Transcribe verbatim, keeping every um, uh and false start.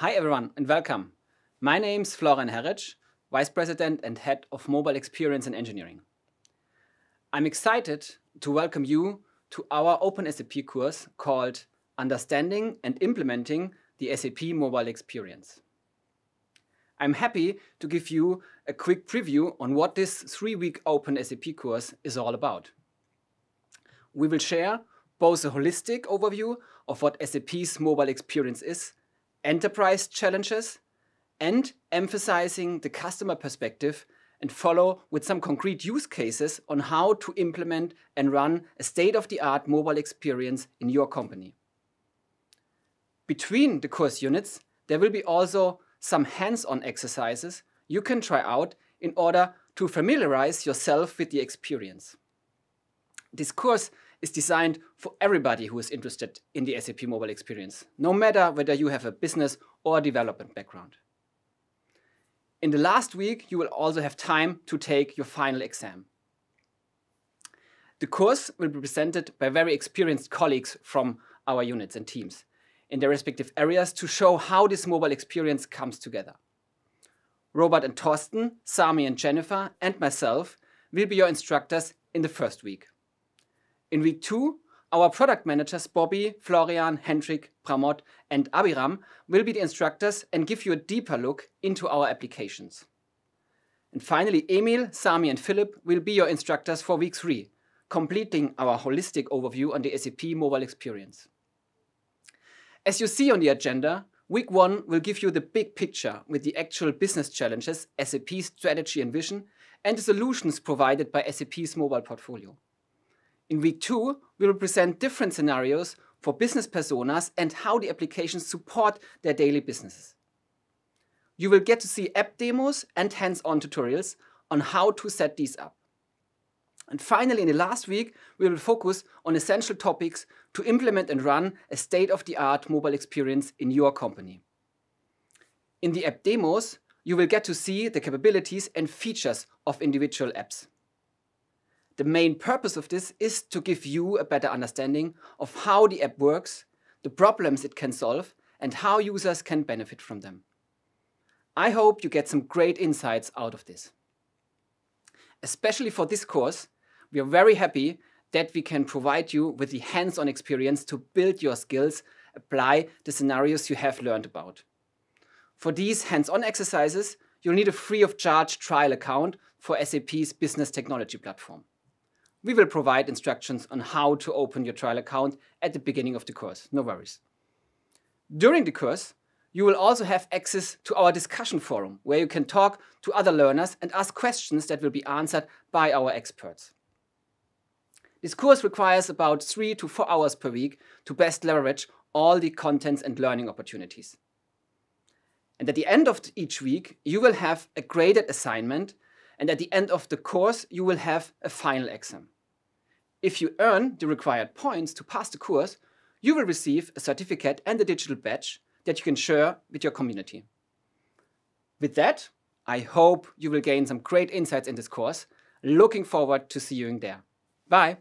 Hi everyone and welcome. My name's Florian Heritsch, Vice President and Head of Mobile Experience and Engineering. I'm excited to welcome you to our Open S A P course called Understanding and Implementing the S A P Mobile Experience. I'm happy to give you a quick preview on what this three-week Open S A P course is all about. We will share both a holistic overview of what S A P's mobile experience is, enterprise challenges, and emphasizing the customer perspective, and follow with some concrete use cases on how to implement and run a state-of-the-art mobile experience in your company. Between the course units, there will be also some hands-on exercises you can try out in order to familiarize yourself with the experience. This course is designed for everybody who is interested in the S A P mobile experience, no matter whether you have a business or development background. In the last week, you will also have time to take your final exam. The course will be presented by very experienced colleagues from our units and teams in their respective areas to show how this mobile experience comes together. Robert and Torsten, Sami and Jennifer, and myself will be your instructors in the first week. In week two, our product managers Bobby, Florian, Hendrik, Pramod, and Abiram will be the instructors and give you a deeper look into our applications. And finally, Emil, Sami, and Philip will be your instructors for week three, completing our holistic overview on the S A P mobile experience. As you see on the agenda, week one will give you the big picture with the actual business challenges, S A P's strategy and vision, and the solutions provided by S A P's mobile portfolio. In week two, we will present different scenarios for business personas and how the applications support their daily businesses. You will get to see app demos and hands-on tutorials on how to set these up. And finally, in the last week, we will focus on essential topics to implement and run a state-of-the-art mobile experience in your company. In the app demos, you will get to see the capabilities and features of individual apps. The main purpose of this is to give you a better understanding of how the app works, the problems it can solve, and how users can benefit from them. I hope you get some great insights out of this. Especially for this course, we are very happy that we can provide you with the hands-on experience to build your skills, apply the scenarios you have learned about. For these hands-on exercises, you'll need a free-of-charge trial account for S A P's Business Technology Platform. We will provide instructions on how to open your trial account at the beginning of the course, no worries. During the course, you will also have access to our discussion forum, where you can talk to other learners and ask questions that will be answered by our experts. This course requires about three to four hours per week to best leverage all the contents and learning opportunities. And at the end of each week, you will have a graded assignment, and at the end of the course, you will have a final exam. If you earn the required points to pass the course, you will receive a certificate and a digital badge that you can share with your community. With that, I hope you will gain some great insights in this course. Looking forward to seeing you there. Bye.